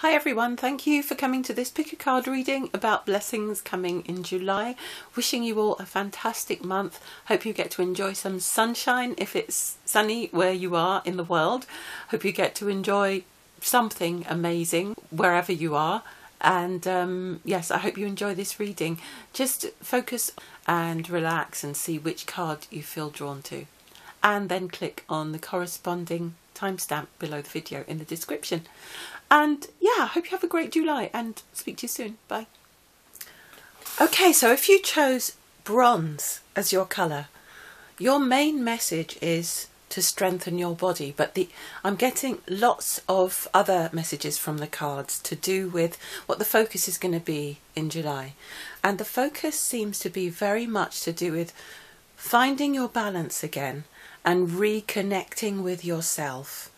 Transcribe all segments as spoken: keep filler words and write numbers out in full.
Hi everyone, thank you for coming to this pick a card reading about blessings coming in July. Wishing you all a fantastic month. Hope you get to enjoy some sunshine if it's sunny where you are in the world. Hope you get to enjoy something amazing wherever you are. And um, yes, I hope you enjoy this reading. Just focus and relax and see which card you feel drawn to. And then click on the corresponding timestamp below the video in the description. And yeah, I hope you have a great July and speak to you soon. Bye. Okay, so if you chose bronze as your colour, your main message is to strengthen your body. But the I'm getting lots of other messages from the cards to do with what the focus is going to be in July. And the focus seems to be very much to do with finding your balance again and reconnecting with yourself.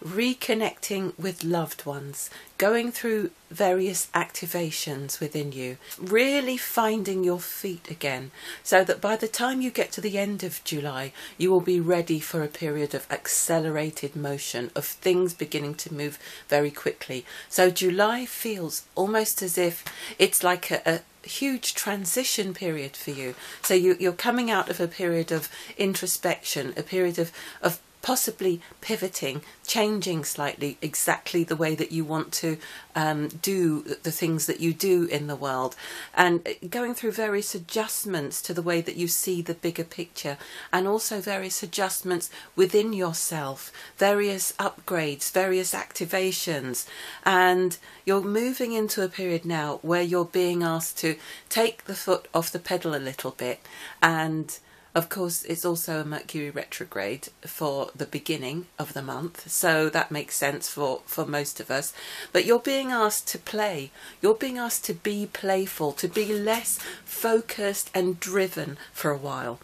Reconnecting with loved ones, going through various activations within you, really finding your feet again, so that by the time you get to the end of July, you will be ready for a period of accelerated motion, of things beginning to move very quickly. So July feels almost as if it's like a, a huge transition period for you. So you, you're coming out of a period of introspection, a period of, of possibly pivoting, changing slightly exactly the way that you want to um, do the things that you do in the world, and going through various adjustments to the way that you see the bigger picture, and also various adjustments within yourself, various upgrades, various activations. And you're moving into a period now where you're being asked to take the foot off the pedal a little bit. And of course, it's also a Mercury retrograde for the beginning of the month, so that makes sense for, for most of us. But you're being asked to play. You're being asked to be playful, to be less focused and driven for a while.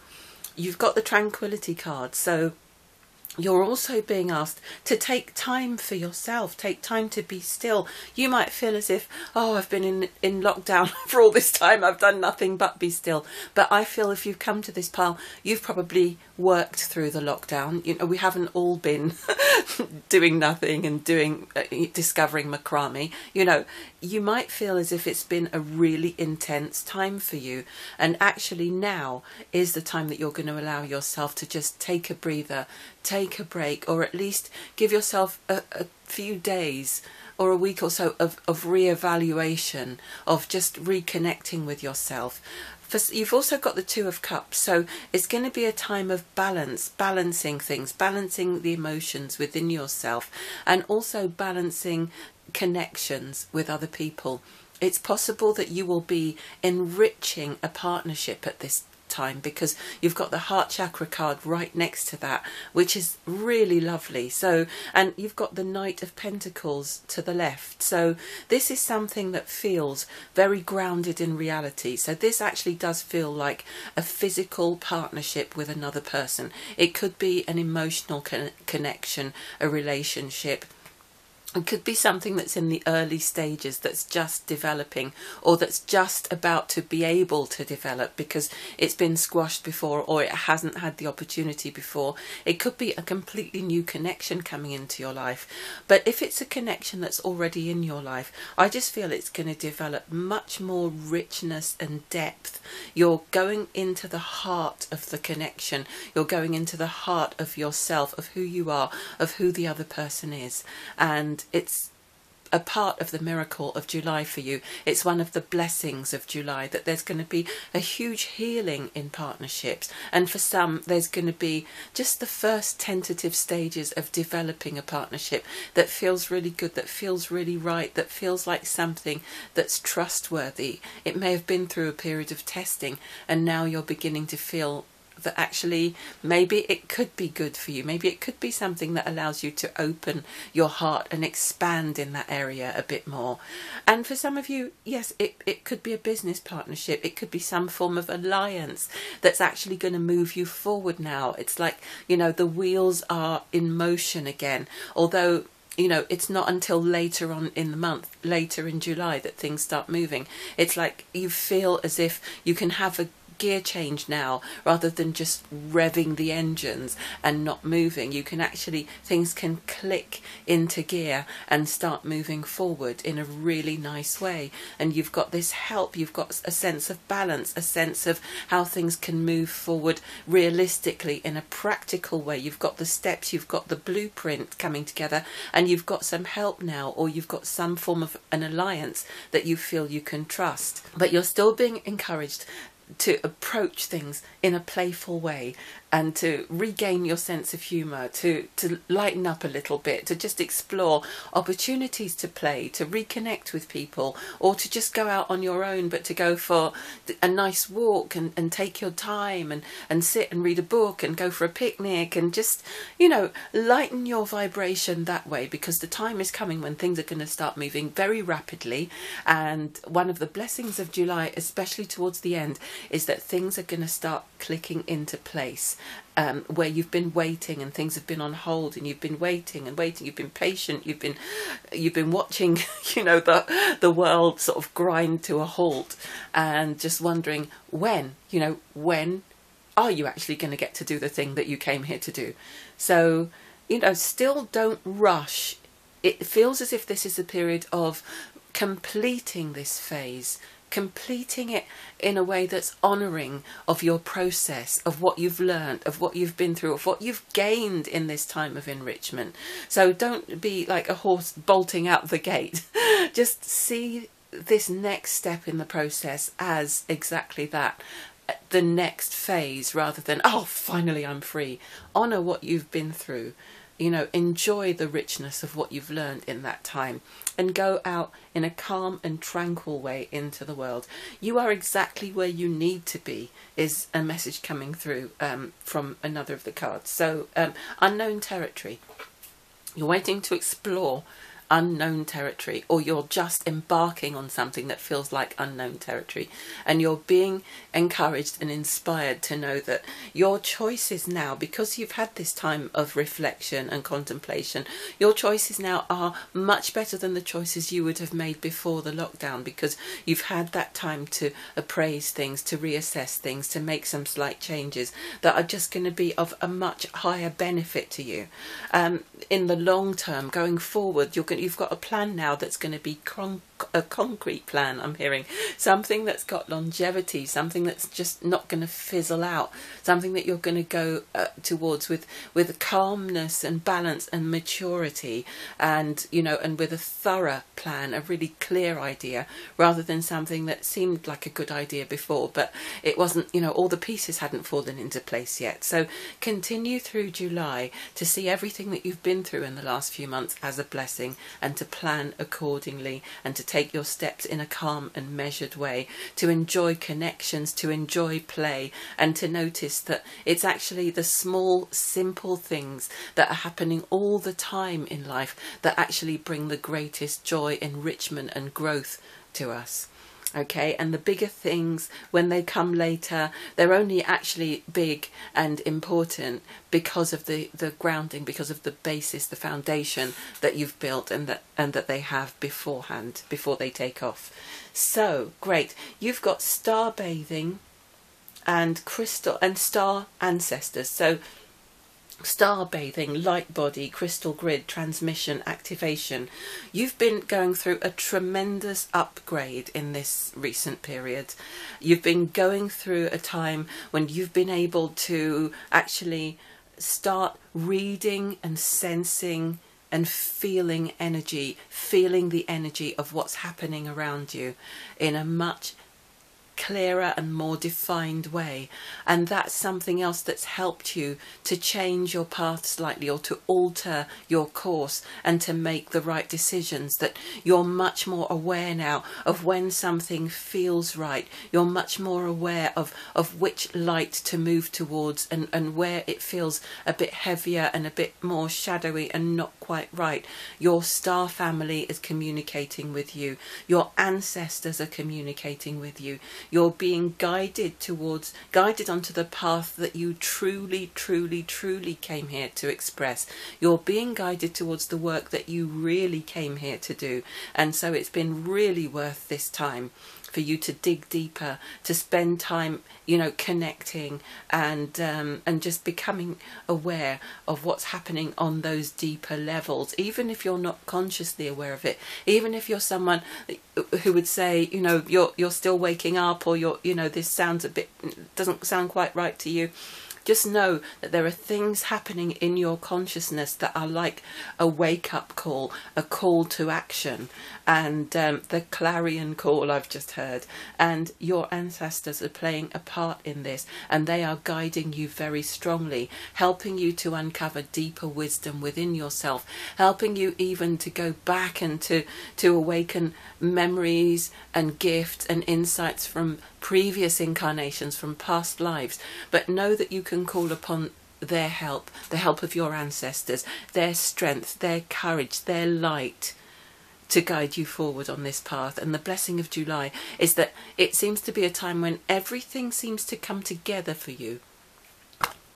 You've got the Tranquility card, so you're also being asked to take time for yourself, take time to be still. You might feel as if, oh, I've been in, in lockdown for all this time. I've done nothing but be still. But I feel if you've come to this pile, you've probably worked through the lockdown. You know, we haven't all been doing nothing and doing uh, discovering macrame. You know, you might feel as if it's been a really intense time for you. And actually now is the time that you're going to allow yourself to just take a breather, take Take a break, or at least give yourself a, a few days or a week or so of, of re-evaluation, of just reconnecting with yourself. For, you've also got the Two of Cups, so it's going to be a time of balance, balancing things, balancing the emotions within yourself, and also balancing connections with other people. It's possible that you will be enriching a partnership at this time, because you've got the heart chakra card right next to that, which is really lovely. So, and you've got the Knight of Pentacles to the left, so this is something that feels very grounded in reality. So this actually does feel like a physical partnership with another person. It could be an emotional con connection, a relationship. It could be something that's in the early stages, that's just developing, or that's just about to be able to develop because it's been squashed before or it hasn't had the opportunity before. It could be a completely new connection coming into your life. But if it's a connection that's already in your life, I just feel it's going to develop much more richness and depth. You're going into the heart of the connection. You're going into the heart of yourself, of who you are, of who the other person is. And it's a part of the miracle of July for you. It's one of the blessings of July that there's going to be a huge healing in partnerships. And for some, there's going to be just the first tentative stages of developing a partnership that feels really good, that feels really right, that feels like something that's trustworthy. It may have been through a period of testing, and now you're beginning to feel that actually maybe it could be good for you. Maybe it could be something that allows you to open your heart and expand in that area a bit more. And for some of you, yes, it, it could be a business partnership. It could be some form of alliance that's actually going to move you forward now. It's like, you know, the wheels are in motion again, although, you know, it's not until later on in the month, later in July, that things start moving. It's like you feel as if you can have a gear change now rather than just revving the engines and not moving. You can actually, things can click into gear and start moving forward in a really nice way. And you've got this help, you've got a sense of balance, a sense of how things can move forward realistically in a practical way. You've got the steps, you've got the blueprint coming together, and you've got some help now, or you've got some form of an alliance that you feel you can trust. But you're still being encouraged to approach things in a playful way and to regain your sense of humour, to, to lighten up a little bit, to just explore opportunities to play, to reconnect with people, or to just go out on your own, but to go for a nice walk and, and take your time and, and sit and read a book and go for a picnic and just, you know, lighten your vibration that way, because the time is coming when things are going to start moving very rapidly. And one of the blessings of July, especially towards the end, is that things are going to start clicking into place, um, where you've been waiting and things have been on hold, and you've been waiting and waiting, you've been patient, you've been you've been watching, you know, the the world sort of grind to a halt, and just wondering when, you know, when are you actually going to get to do the thing that you came here to do? So, you know, still don't rush. It feels as if this is a period of completing this phase, completing it in a way that's honouring of your process, of what you've learned, of what you've been through, of what you've gained in this time of enrichment. So don't be like a horse bolting out the gate. Just see this next step in the process as exactly that, the next phase, rather than, oh, finally I'm free. Honour what you've been through. You know, enjoy the richness of what you've learned in that time, and go out in a calm and tranquil way into the world. You are exactly where you need to be, is a message coming through um, from another of the cards. So, um, unknown territory. You're waiting to explore unknown territory, or you're just embarking on something that feels like unknown territory, and you're being encouraged and inspired to know that your choices now, because you've had this time of reflection and contemplation, your choices now are much better than the choices you would have made before the lockdown, because you've had that time to appraise things, to reassess things, to make some slight changes that are just going to be of a much higher benefit to you. Um, in the long term, going forward, you're going You've got a plan now that's going to be con a concrete plan, I'm hearing. Something that's got longevity, something that's just not going to fizzle out, something that you're going to go uh, towards with, with calmness and balance and maturity, and, you know, and with a thorough plan, a really clear idea, rather than something that seemed like a good idea before, but it wasn't, you know, all the pieces hadn't fallen into place yet. So continue through July to see everything that you've been through in the last few months as a blessing, and to plan accordingly, and to take your steps in a calm and measured way, to enjoy connections, to enjoy play, and to notice that it's actually the small, simple things that are happening all the time in life that actually bring the greatest joy, enrichment and growth to us. Okay, and the bigger things, when they come later, they're only actually big and important because of the, the grounding, because of the basis, the foundation that you've built, and that, and that they have beforehand, before they take off. So, great. You've got star bathing and crystal and star ancestors. So, star bathing, light body, crystal grid, transmission, activation. You've been going through a tremendous upgrade in this recent period. You've been going through a time when you've been able to actually start reading and sensing and feeling energy, feeling the energy of what's happening around you in a much clearer and more defined way, and that's something else that's helped you to change your path slightly, or to alter your course, and to make the right decisions. That you're much more aware now of when something feels right. You're much more aware of of which light to move towards, and and where it feels a bit heavier and a bit more shadowy and not quite right. Your star family is communicating with you, your ancestors are communicating with you. You're being guided towards, guided onto the path that you truly, truly, truly came here to express. You're being guided towards the work that you really came here to do. And so it's been really worth this time for you to dig deeper, to spend time, you know, connecting and um, and just becoming aware of what's happening on those deeper levels, even if you're not consciously aware of it, even if you're someone who would say, you know, you're you're still waking up, or you're, you know, this sounds a bit, doesn't sound quite right to you. Just know that there are things happening in your consciousness that are like a wake-up call, a call to action, and um, the clarion call I've just heard. And your ancestors are playing a part in this, and they are guiding you very strongly, helping you to uncover deeper wisdom within yourself, helping you even to go back and to, to awaken memories and gifts and insights from previous incarnations, from past lives. But know that you can call upon their help, the help of your ancestors, their strength, their courage, their light, to guide you forward on this path. And the blessing of July is that it seems to be a time when everything seems to come together for you.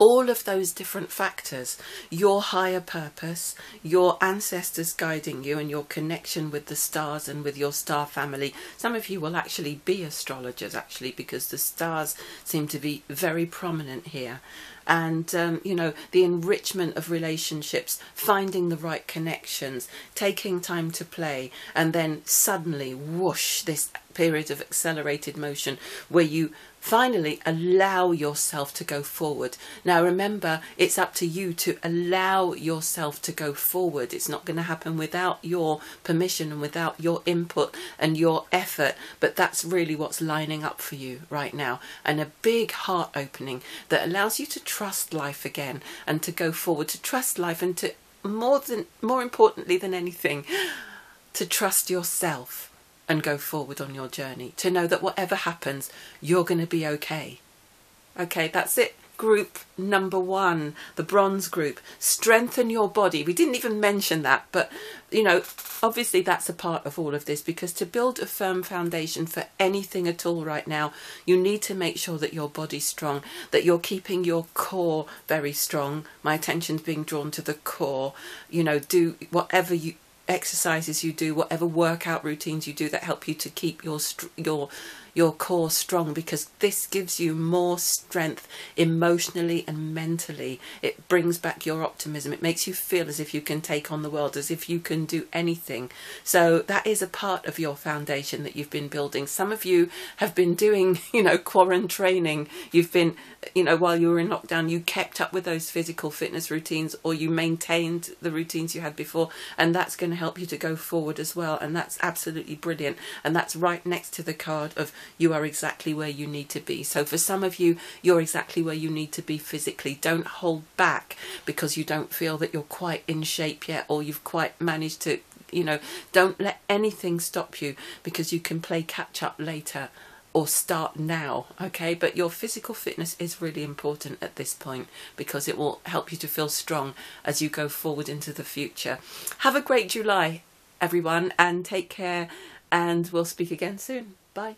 All of those different factors, your higher purpose, your ancestors guiding you, and your connection with the stars and with your star family. Some of you will actually be astrologers, actually, because the stars seem to be very prominent here. And, um, you know, the enrichment of relationships, finding the right connections, taking time to play, and then suddenly, whoosh, this period of accelerated motion where you finally allow yourself to go forward. Now remember, it's up to you to allow yourself to go forward. It's not going to happen without your permission and without your input and your effort, but that's really what's lining up for you right now. And a big heart opening that allows you to trust life again and to go forward, to trust life, and to, more than, more importantly than anything, to trust yourself and go forward on your journey, to know that whatever happens, you're going to be okay. Okay, that's it. Group number one, the bronze group, strengthen your body. We didn't even mention that, but, you know, obviously that's a part of all of this, because to build a firm foundation for anything at all right now, you need to make sure that your body's strong, that you're keeping your core very strong. My attention's being drawn to the core. You know, do whatever you... exercises you do, whatever workout routines you do that help you to keep your your your core strong, because this gives you more strength emotionally and mentally. It brings back your optimism. It makes you feel as if you can take on the world, as if you can do anything. So that is a part of your foundation that you've been building. Some of you have been doing, you know, quarantine training. You've been, you know, while you were in lockdown, you kept up with those physical fitness routines, or you maintained the routines you had before, and that's going to help you to go forward as well. And that's absolutely brilliant. And that's right next to the card of you are exactly where you need to be. So for some of you, you're exactly where you need to be physically. Don't hold back because you don't feel that you're quite in shape yet, or you've quite managed to, you know, don't let anything stop you, because you can play catch up later or start now, okay? But your physical fitness is really important at this point, because it will help you to feel strong as you go forward into the future. Have a great July, everyone, and take care, and we'll speak again soon. Bye.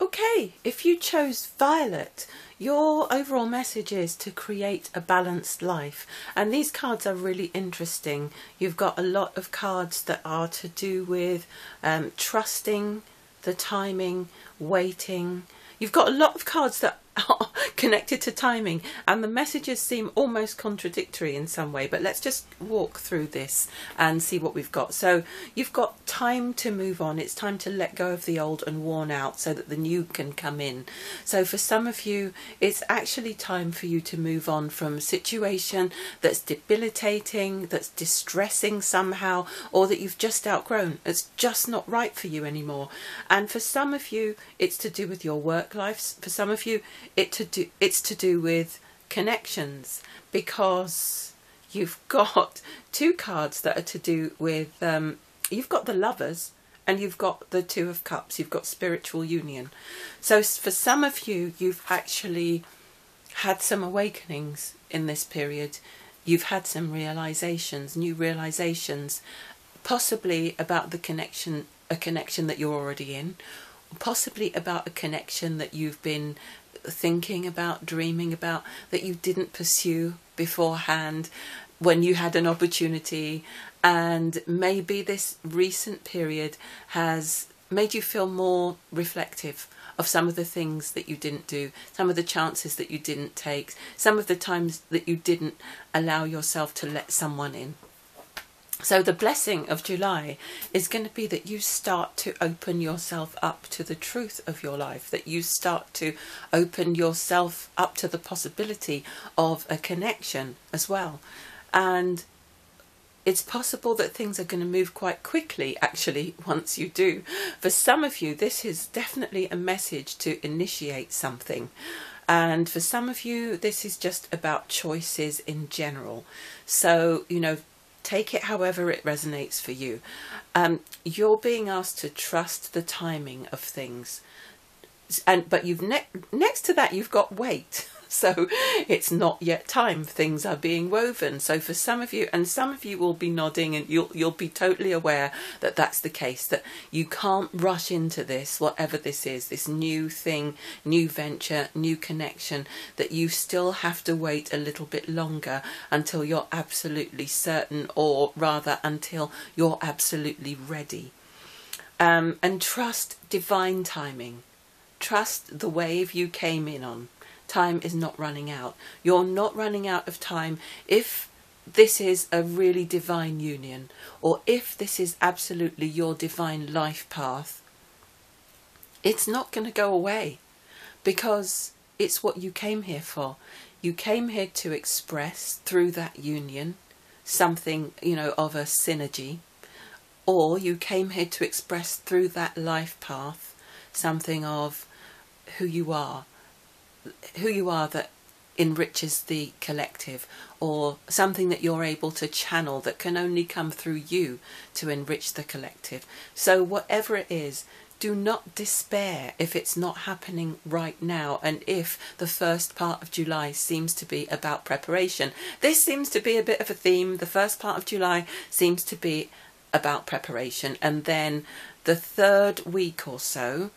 Okay, if you chose violet, your overall message is to create a balanced life. And these cards are really interesting. You've got a lot of cards that are to do with um, trusting, the timing, waiting. You've got a lot of cards that are connected to timing, and the messages seem almost contradictory in some way, but let's just walk through this and see what we've got. So you've got time to move on. It's time to let go of the old and worn out so that the new can come in. So for some of you, it's actually time for you to move on from a situation that's debilitating, that's distressing somehow, or that you've just outgrown. It's just not right for you anymore. And for some of you, it's to do with your work life. For some of you, It to do, it's to do with connections, because you've got two cards that are to do with, um, you've got the Lovers and you've got the Two of Cups. You've got spiritual union. So for some of you, you've actually had some awakenings in this period. You've had some realizations, new realizations, possibly about the connection, a connection that you're already in, possibly about a connection that you've been thinking about, dreaming about, that you didn't pursue beforehand when you had an opportunity. And maybe this recent period has made you feel more reflective of some of the things that you didn't do, some of the chances that you didn't take, some of the times that you didn't allow yourself to let someone in. So the blessing of July is going to be that you start to open yourself up to the truth of your life, that you start to open yourself up to the possibility of a connection as well. And it's possible that things are going to move quite quickly, actually, once you do. For some of you, this is definitely a message to initiate something. And for some of you, this is just about choices in general. So, you know, take it however it resonates for you. Um, you're being asked to trust the timing of things. And but you've ne next to that, you've got wait. So it's not yet time. Things are being woven. So for some of you, and some of you will be nodding, and you'll you'll be totally aware that that's the case, that you can't rush into this, whatever this is, this new thing, new venture, new connection, that you still have to wait a little bit longer until you're absolutely certain, or rather until you're absolutely ready. Um, and trust divine timing. Trust the wave you came in on. Time is not running out. You're not running out of time if this is a really divine union, or if this is absolutely your divine life path. It's not going to go away, because it's what you came here for. You came here to express through that union something, you know, of a synergy, or you came here to express through that life path something of who you are. Who you are that enriches the collective, or something that you're able to channel that can only come through you to enrich the collective. So whatever it is, do not despair if it's not happening right now, and if the first part of July seems to be about preparation. This seems to be a bit of a theme. The first part of July seems to be about preparation, and then the third week or so,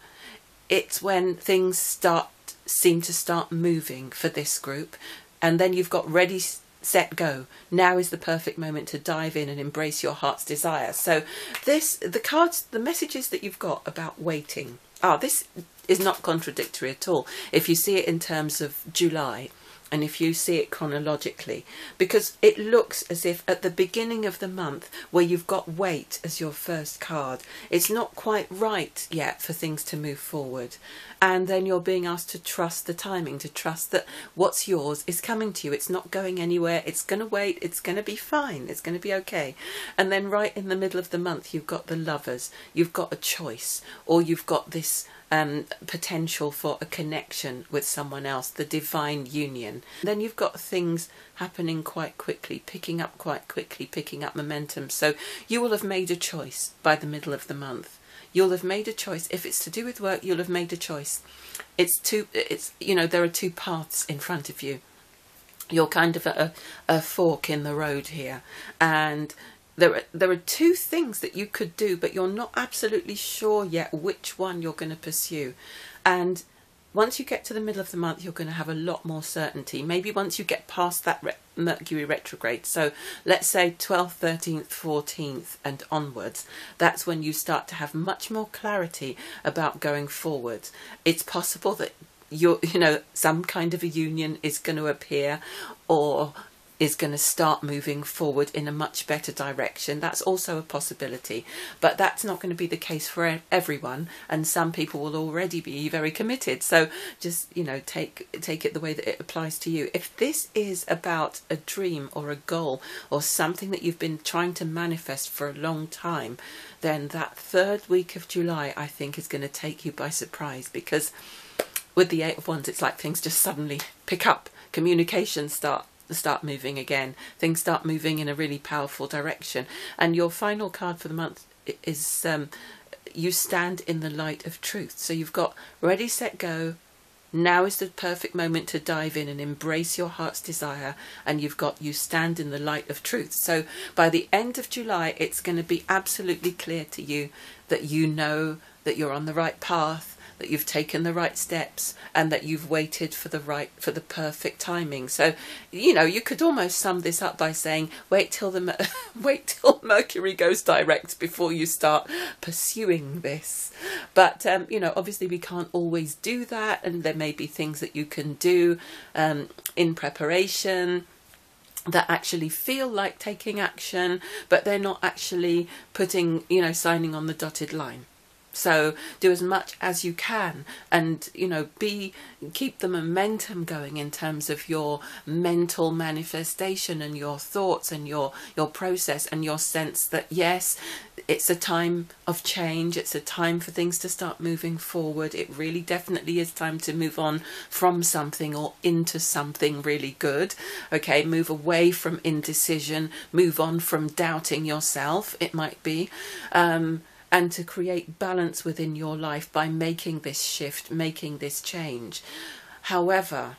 it's when things start seem to start moving for this group. And then you've got ready, set, go. Now is the perfect moment to dive in and embrace your heart's desire. So this, the cards, the messages that you've got about waiting, ah, this is not contradictory at all if you see it in terms of July, and if you see it chronologically, because it looks as if at the beginning of the month, where you've got wait as your first card, it's not quite right yet for things to move forward. And then you're being asked to trust the timing, to trust that what's yours is coming to you. It's not going anywhere. It's going to wait. It's going to be fine. It's going to be okay. And then right in the middle of the month, you've got the lovers. You've got a choice, or you've got this um, potential for a connection with someone else, the divine union. And then you've got things happening quite quickly, picking up quite quickly, picking up momentum. So you will have made a choice by the middle of the month. You'll have made a choice. If it's to do with work, you'll have made a choice. It's two, it's, you know, there are two paths in front of you. You're kind of at a, a fork in the road here. And there are, there are two things that you could do, but you're not absolutely sure yet which one you're going to pursue. And once you get to the middle of the month, you're going to have a lot more certainty. Maybe once you get past that re- Mercury retrograde, so let's say twelfth, thirteenth, fourteenth and onwards, that's when you start to have much more clarity about going forward. It's possible that you're, you know, some kind of a union is going to appear, or is going to start moving forward in a much better direction. That's also a possibility, but that's not going to be the case for everyone, and some people will already be very committed. So just, you know, take take it the way that it applies to you. If this is about a dream or a goal or something that you've been trying to manifest for a long time, then that third week of July, I think, is going to take you by surprise, because with the Eight of Wands, it's like things just suddenly pick up. Communications start start moving again. Things start moving in a really powerful direction. And your final card for the month is um, you stand in the light of truth. So you've got ready, set, go. Now is the perfect moment to dive in and embrace your heart's desire. And you've got you stand in the light of truth. So by the end of July, it's going to be absolutely clear to you that you know that you're on the right path, that you've taken the right steps and that you've waited for the right for the perfect timing. So, you know, you could almost sum this up by saying, wait till the wait till Mercury goes direct before you start pursuing this. But um, you know, obviously we can't always do that, and there may be things that you can do um, in preparation that actually feel like taking action, but they're not actually putting, you know, signing on the dotted line. So do as much as you can, and, you know, be keep the momentum going in terms of your mental manifestation and your thoughts and your your process and your sense that, yes, it's a time of change. It's a time for things to start moving forward. It really definitely is time to move on from something or into something really good. Okay, move away from indecision, move on from doubting yourself, it might be, um, and to create balance within your life by making this shift, making this change. However,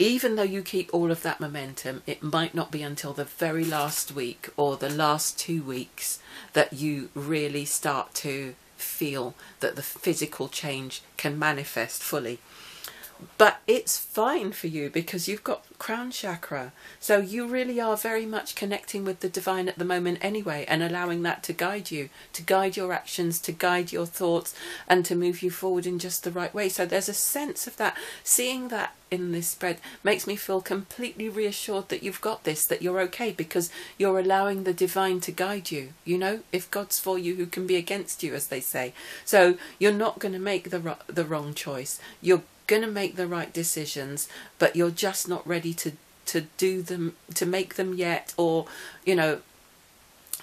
even though you keep all of that momentum, it might not be until the very last week or the last two weeks that you really start to feel that the physical change can manifest fully. But it's fine for you because you've got crown chakra. So you really are very much connecting with the divine at the moment anyway, and allowing that to guide you, to guide your actions, to guide your thoughts, and to move you forward in just the right way. So there's a sense of that. Seeing that in this spread makes me feel completely reassured that you've got this, that you're okay, because you're allowing the divine to guide you. You know, if God's for you, who can be against you, as they say. So you're not going to make the, the wrong choice. You're going to make the right decisions, but you're just not ready to to do them, to make them yet. Or, you know,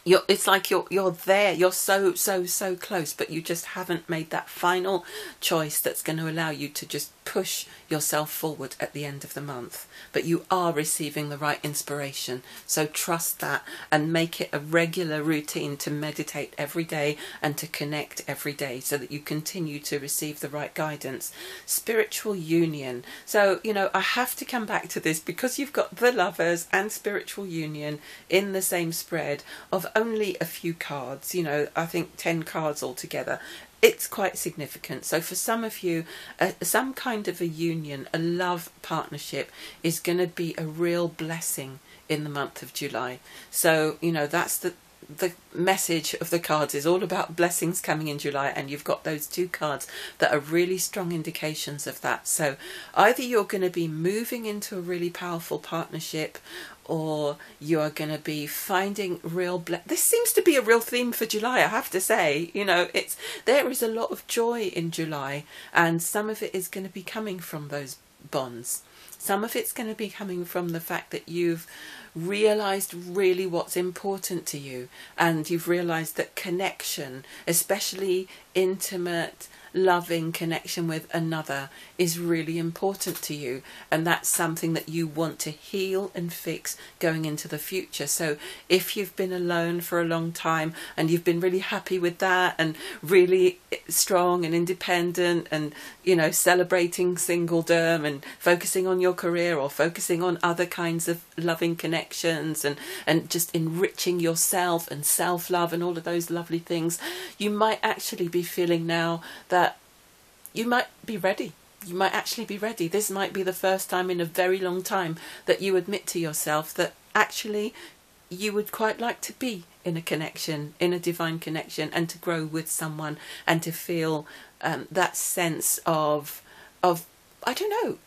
you're, it's like you're you're there, you're so so so close, but you just haven't made that final choice that's going to allow you to just push yourself forward at the end of the month. But you are receiving the right inspiration, so trust that and make it a regular routine to meditate every day and to connect every day, so that you continue to receive the right guidance. Spiritual union. So, you know, I have to come back to this because you've got the Lovers and spiritual union in the same spread of only a few cards, you know, I think ten cards altogether. It's quite significant. So for some of you, uh, some kind of a union, a love partnership is going to be a real blessing in the month of July. So, you know, that's the the message of the cards, is all about blessings coming in July, and you've got those two cards that are really strong indications of that. So either you're going to be moving into a really powerful partnership, or you are going to be finding real ble- this seems to be a real theme for July, I have to say. You know, it's there is a lot of joy in July, and some of it is going to be coming from those bonds. Some of it's going to be coming from the fact that you've realised really what's important to you, and you've realised that connection, especially intimate, loving connection with another, is really important to you, and that's something that you want to heal and fix going into the future. So if you've been alone for a long time and you've been really happy with that and really strong and independent and, you know, celebrating singledom and focusing on your career or focusing on other kinds of loving connections and and just enriching yourself and self-love and all of those lovely things, you might actually be feeling now that you might be ready. You might actually be ready. This might be the first time in a very long time that you admit to yourself that actually you would quite like to be in a connection, in a divine connection, and to grow with someone, and to feel um, that sense of, of, I don't know,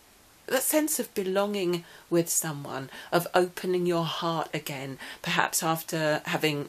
that sense of belonging with someone, of opening your heart again, perhaps after having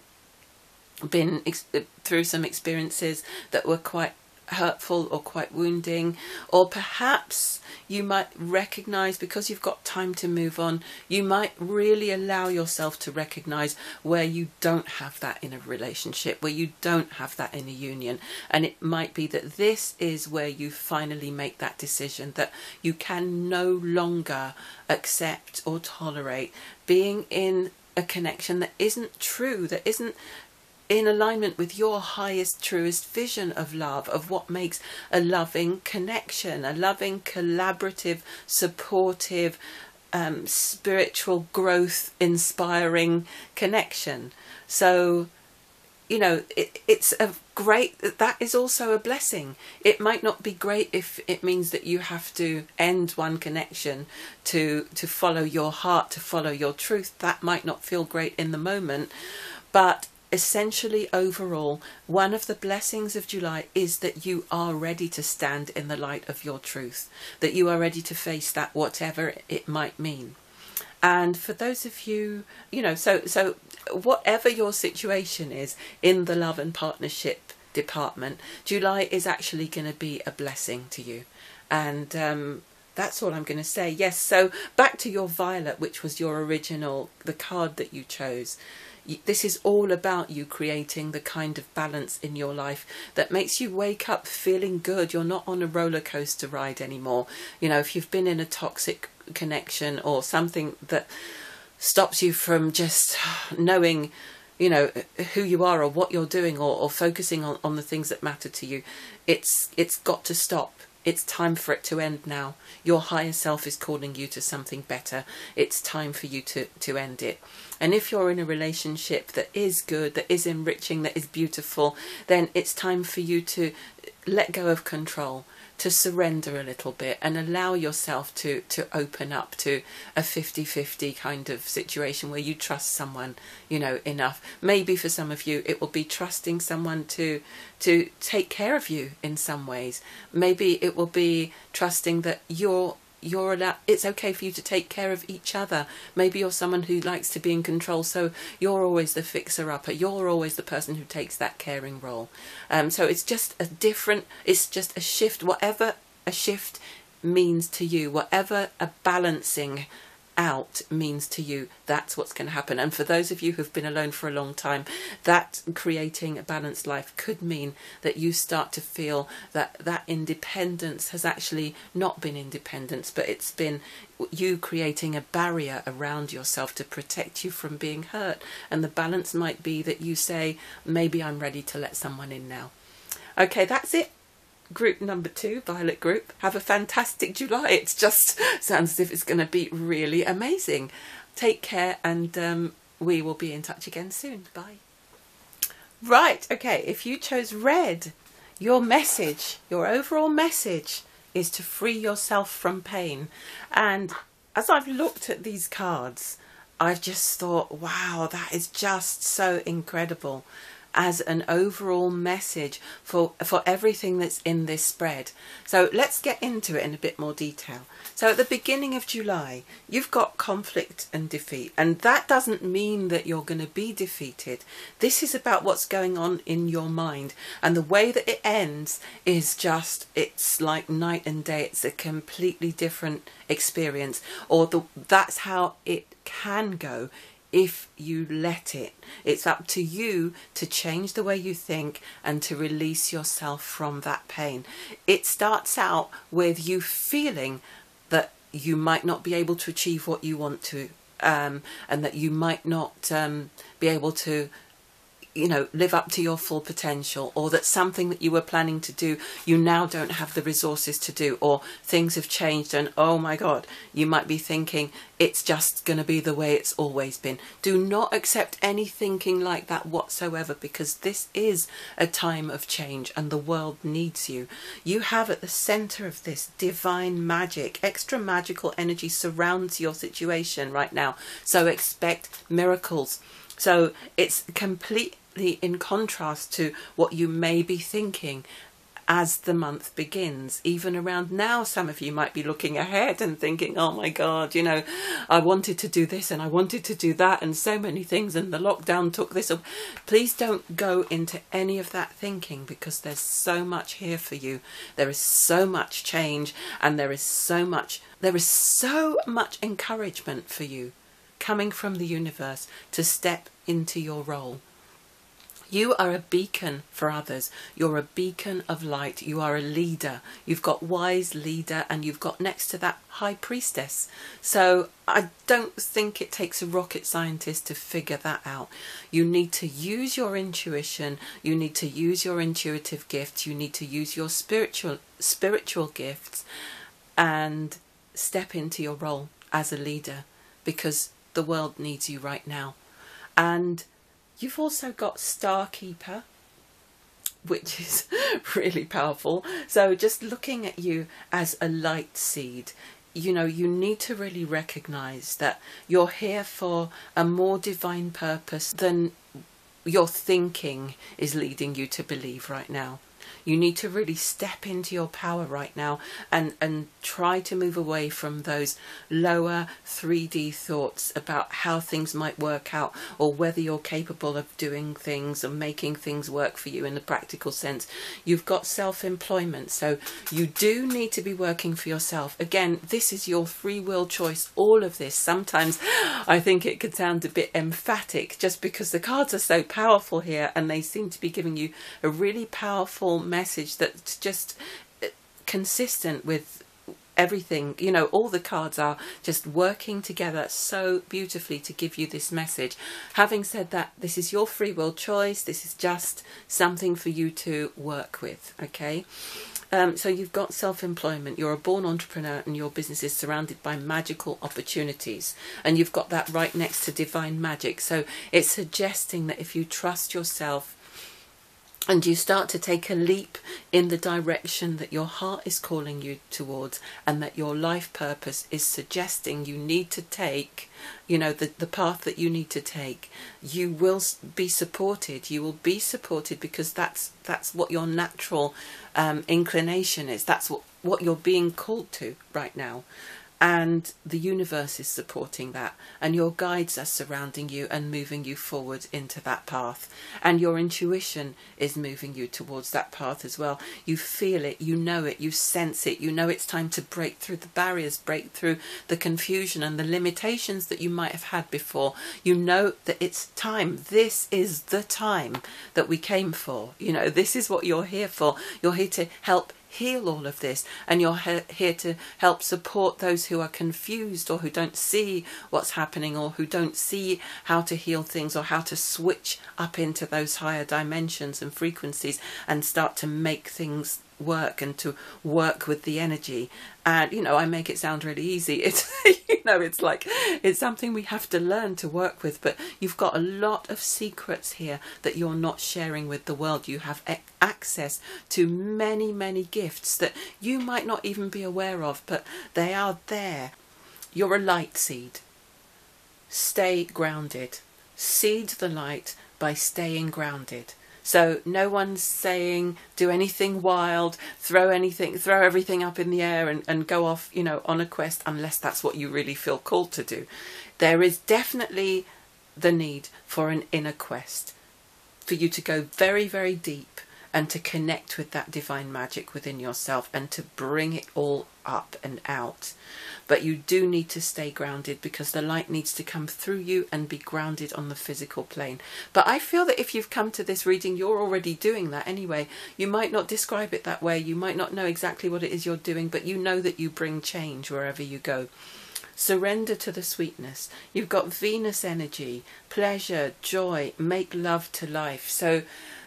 been ex through some experiences that were quite hurtful or quite wounding. Or perhaps you might recognize, because you've got time to move on, you might really allow yourself to recognize where you don't have that in a relationship, where you don't have that in a union. And it might be that this is where you finally make that decision that you can no longer accept or tolerate being in a connection that isn't true, that isn't in alignment with your highest, truest vision of love, of what makes a loving connection, a loving, collaborative, supportive, um, spiritual growth inspiring connection. So you know, it, it's a great, that is also a blessing. It might not be great if it means that you have to end one connection to, to follow your heart, to follow your truth. That might not feel great in the moment, but essentially overall, one of the blessings of July is that you are ready to stand in the light of your truth, that you are ready to face that, whatever it might mean. And for those of you, you know, so so whatever your situation is in the love and partnership department, July is actually going to be a blessing to you. And um, that's all I'm going to say. Yes, so back to your violet, which was your original, the card that you chose. This is all about you creating the kind of balance in your life that makes you wake up feeling good. You're not on a roller coaster ride anymore. You know, if you've been in a toxic connection or something that stops you from just knowing, you know, who you are or what you're doing, or, or focusing on, on the things that matter to you, it's it's got to stop. It's time for it to end now. Your higher self is calling you to something better. It's time for you to, to end it. And if you're in a relationship that is good, that is enriching, that is beautiful, then it's time for you to let go of control, to surrender a little bit and allow yourself to, to open up to a fifty fifty kind of situation where you trust someone, you know, enough. Maybe for some of you, it will be trusting someone to, to take care of you in some ways. Maybe it will be trusting that you're You're allowed, it's okay for you to take care of each other. Maybe you're someone who likes to be in control, so you're always the fixer-upper. You're always the person who takes that caring role. Um, so it's just a different, it's just a shift. Whatever a shift means to you, whatever a balancing out means to you, that's what's going to happen. And for those of you who've been alone for a long time, that creating a balanced life could mean that you start to feel that that independence has actually not been independence, but it's been you creating a barrier around yourself to protect you from being hurt. And the balance might be that you say, maybe I'm ready to let someone in now. Okay, that's it. Group number two, violet group. Have a fantastic July. It's just sounds as if it's going to be really amazing. Take care, and um, we will be in touch again soon. Bye. Right, okay, if you chose red, your message, your overall message is to free yourself from pain. And as I've looked at these cards, I've just thought, wow, that is just so incredible as an overall message for, for everything that's in this spread. So let's get into it in a bit more detail. So at the beginning of July, you've got conflict and defeat, and that doesn't mean that you're going to be defeated. This is about what's going on in your mind, and the way that it ends is just, it's like night and day. It's a completely different experience, or the, that's how it can go if you let it. It's up to you to change the way you think and to release yourself from that pain. It starts out with you feeling that you might not be able to achieve what you want to, um, and that you might not um, be able to, you know, live up to your full potential, or that something that you were planning to do, you now don't have the resources to do, or things have changed, and oh my God, you might be thinking it's just going to be the way it's always been. Do not accept any thinking like that whatsoever, because this is a time of change and the world needs you. You have at the center of this divine magic. Extra magical energy surrounds your situation right now, so expect miracles. So it's complete in contrast to what you may be thinking as the month begins. Even around now, some of you might be looking ahead and thinking, oh my God, you know, I wanted to do this and I wanted to do that and so many things, and the lockdown took this up. Please don't go into any of that thinking, because there's so much here for you. There is so much change, and there is so much, there is so much encouragement for you coming from the universe to step into your role. You are a beacon for others. You're a beacon of light. You are a leader. You've got wise leader, and you've got next to that high priestess. So I don't think it takes a rocket scientist to figure that out. You need to use your intuition. You need to use your intuitive gifts. You need to use your spiritual spiritual gifts and step into your role as a leader, because the world needs you right now. And You've also got Starkeeper, which is really powerful. So just looking at you as a light seed, you know, you need to really recognize that you're here for a more divine purpose than your thinking is leading you to believe right now. You need to really step into your power right now and, and try to move away from those lower three D thoughts about how things might work out or whether you're capable of doing things and making things work for you in the practical sense. You've got self-employment, so you do need to be working for yourself. Again, this is your free will choice, all of this. Sometimes I think it could sound a bit emphatic just because the cards are so powerful here and they seem to be giving you a really powerful message that's just consistent with everything. You know, all the cards are just working together so beautifully to give you this message. Having said that, this is your free will choice. This is just something for you to work with, okay? Um, so you've got self-employment, you're a born entrepreneur and your business is surrounded by magical opportunities, and you've got that right next to divine magic. So it's suggesting that if you trust yourself and you start to take a leap in the direction that your heart is calling you towards and that your life purpose is suggesting you need to take, you know, the, the path that you need to take, you will be supported. You will be supported because that's, that's what your natural um, inclination is. That's what, what you're being called to right now. And the universe is supporting that, and your guides are surrounding you and moving you forward into that path, and your intuition is moving you towards that path as well. You feel it, you know it, you sense it, you know it's time to break through the barriers, break through the confusion and the limitations that you might have had before. You know that it's time. This is the time that we came for. You know, this is what you're here for. You're here to help heal all of this, and you're he here to help support those who are confused or who don't see what's happening or who don't see how to heal things or how to switch up into those higher dimensions and frequencies and start to make things work and to work with the energy. And you know, I make it sound really easy. It's you know, it's like it's something we have to learn to work with, but you've got a lot of secrets here that you're not sharing with the world. You have access to many many gifts that you might not even be aware of, but they are there. You're a light seed. Stay grounded. Seed the light by staying grounded. So no one's saying do anything wild, throw anything, throw everything up in the air and, and go off, you know, on a quest, unless that's what you really feel called to do. There is definitely the need for an inner quest, for you to go very, very deep and to connect with that divine magic within yourself and to bring it all up and out. But you do need to stay grounded because the light needs to come through you and be grounded on the physical plane. But I feel that if you've come to this reading, you're already doing that anyway. You might not describe it that way. You might not know exactly what it is you're doing, but you know that you bring change wherever you go. Surrender to the sweetness. You've got Venus energy, pleasure, joy, make love to life. So,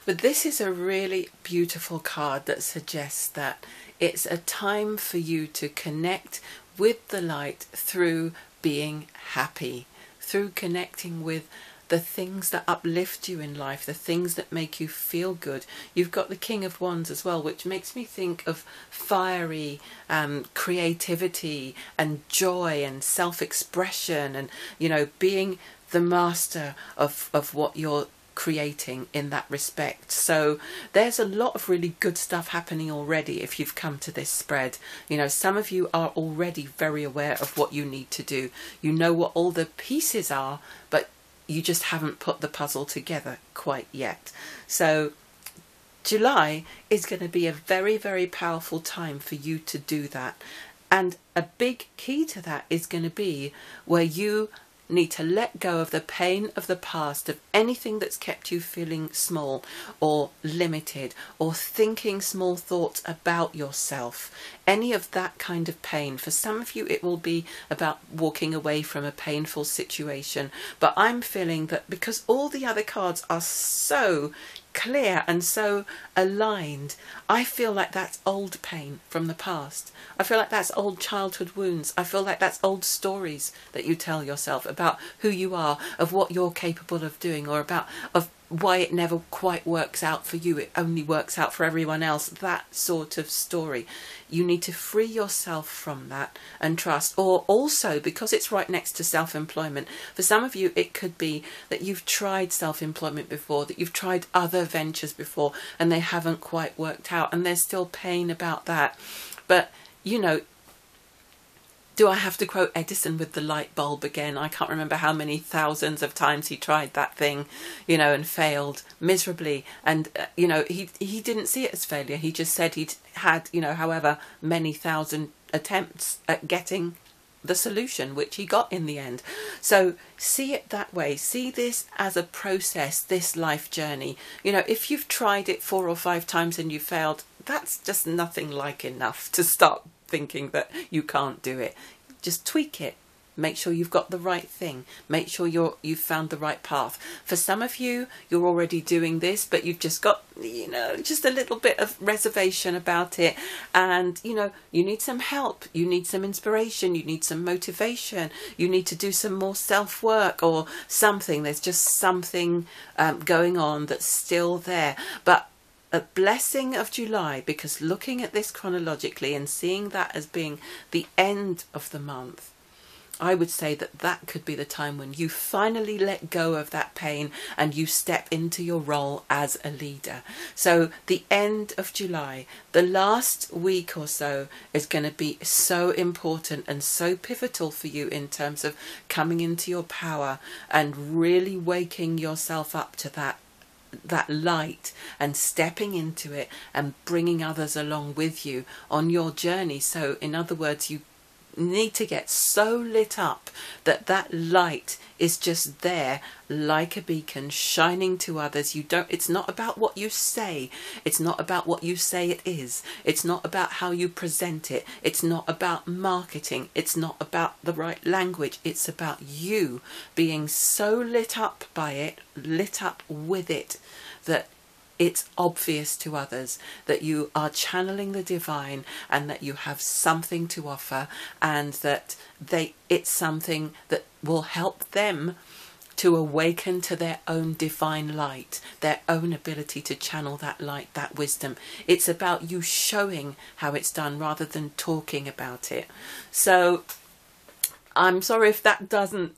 but this is a really beautiful card that suggests that it's a time for you to connect with the light through being happy, through connecting with the things that uplift you in life, the things that make you feel good. You've got the King of Wands as well, which makes me think of fiery um, creativity and joy and self-expression and, you know, being the master of, of what you're creating in that respect. So there's a lot of really good stuff happening already if you've come to this spread. You know, some of you are already very aware of what you need to do. You know what all the pieces are, but you just haven't put the puzzle together quite yet. So July is going to be a very, very powerful time for you to do that. And a big key to that is going to be where you need to let go of the pain of the past, of anything that's kept you feeling small or limited or thinking small thoughts about yourself, any of that kind of pain. For some of you it will be about walking away from a painful situation, but I'm feeling that because all the other cards are so clear and so aligned. I feel like that's old pain from the past. I feel like that's old childhood wounds. I feel like that's old stories that you tell yourself about who you are, of what you're capable of doing, or about of why it never quite works out for you. It only works out for everyone else. That sort of story. You need to free yourself from that and trust. Or also, because it's right next to self-employment, for some of you it could be that you've tried self-employment before, that you've tried other ventures before and they haven't quite worked out and there's still pain about that. But, you know, do I have to quote Edison with the light bulb again? I can't remember how many thousands of times he tried that thing, you know, and failed miserably. And, uh, you know, he, he didn't see it as failure. He just said he'd had, you know, however many thousand attempts at getting the solution, which he got in the end. So see it that way. See this as a process, this life journey. You know, if you've tried it four or five times and you failed, that's just nothing like enough to start thinking that you can't do it. Just tweak it. Make sure you've got the right thing. Make sure you're you've found the right path. For some of you, you're already doing this, but you've just got, you know, just a little bit of reservation about it. And, you know, you need some help. You need some inspiration. You need some motivation. You need to do some more self-work or something. There's just something um, going on that's still there. But a blessing of July, because looking at this chronologically and seeing that as being the end of the month, I would say that that could be the time when you finally let go of that pain and you step into your role as a leader. So the end of July, the last week or so, is going to be so important and so pivotal for you in terms of coming into your power and really waking yourself up to that that light and stepping into it and bringing others along with you on your journey. So in other words, you need to get so lit up that that light is just there like a beacon shining to others. You don't, it's not about what you say. It's not about what you say it is. It's not about how you present it. It's not about marketing. It's not about the right language. It's about you being so lit up by it, lit up with it, that it's obvious to others that you are channeling the divine and that you have something to offer, and that they it's something that will help them to awaken to their own divine light, their own ability to channel that light, that wisdom. It's about you showing how it's done rather than talking about it. So I'm sorry if that doesn't,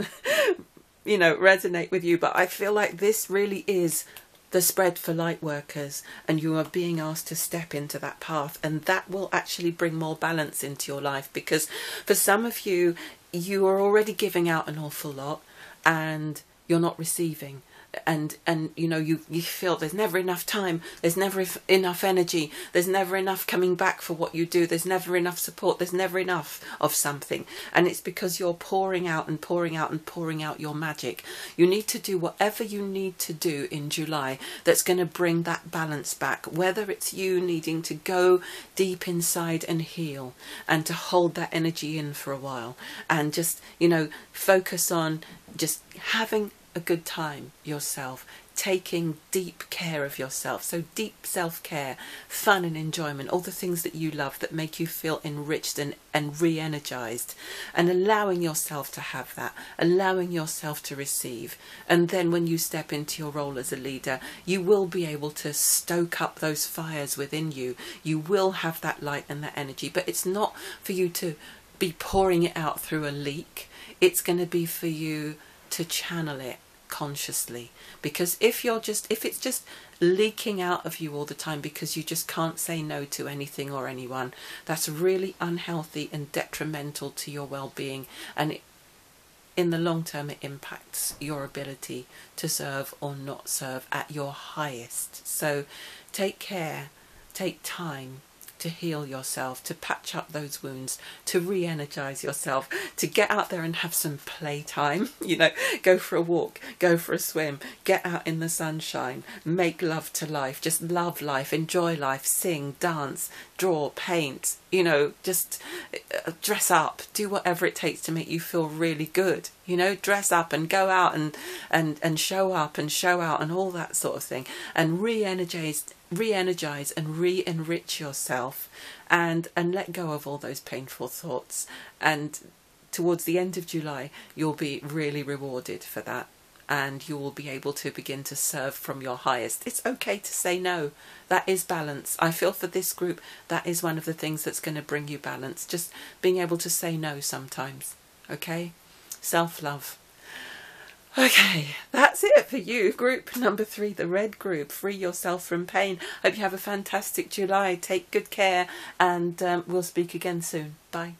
you know, resonate with you, but I feel like this really is the spread for light workers, and you are being asked to step into that path, and that will actually bring more balance into your life, because for some of you, you are already giving out an awful lot and you're not receiving, and and you know, you you feel there's never enough time, there's never enough energy, there's never enough coming back for what you do, there's never enough support, there's never enough of something. And it's because you're pouring out and pouring out and pouring out your magic. You need to do whatever you need to do in July that's going to bring that balance back, whether it's you needing to go deep inside and heal and to hold that energy in for a while and just, you know, focus on just having a good time yourself, taking deep care of yourself. So deep self-care, fun and enjoyment, all the things that you love that make you feel enriched and, and re-energized, and allowing yourself to have that, allowing yourself to receive. And then when you step into your role as a leader, you will be able to stoke up those fires within you. You will have that light and that energy, but it's not for you to be pouring it out through a leak. It's going to be for you to channel it consciously, because if you're just if it's just leaking out of you all the time because you just can't say no to anything or anyone, that's really unhealthy and detrimental to your well-being, and it, in the long term, it impacts your ability to serve or not serve at your highest. So take care, take time to heal yourself, to patch up those wounds, to re-energize yourself, to get out there and have some playtime. You know, go for a walk, go for a swim, get out in the sunshine, make love to life, just love life, enjoy life, sing, dance, draw, paint, you know, just dress up, do whatever it takes to make you feel really good. you know, dress up and go out and, and, and show up and show out and all that sort of thing, and re-energize, re-energize and re-enrich yourself, and, and let go of all those painful thoughts. And towards the end of July, you'll be really rewarded for that. And you will be able to begin to serve from your highest. It's okay to say no. That is balance. I feel for this group, that is one of the things that's going to bring you balance. Just being able to say no sometimes. Okay? Self-love. Okay, that's it for you. Group number three, the red group. Free yourself from pain. Hope you have a fantastic July. Take good care, and um, we'll speak again soon. Bye.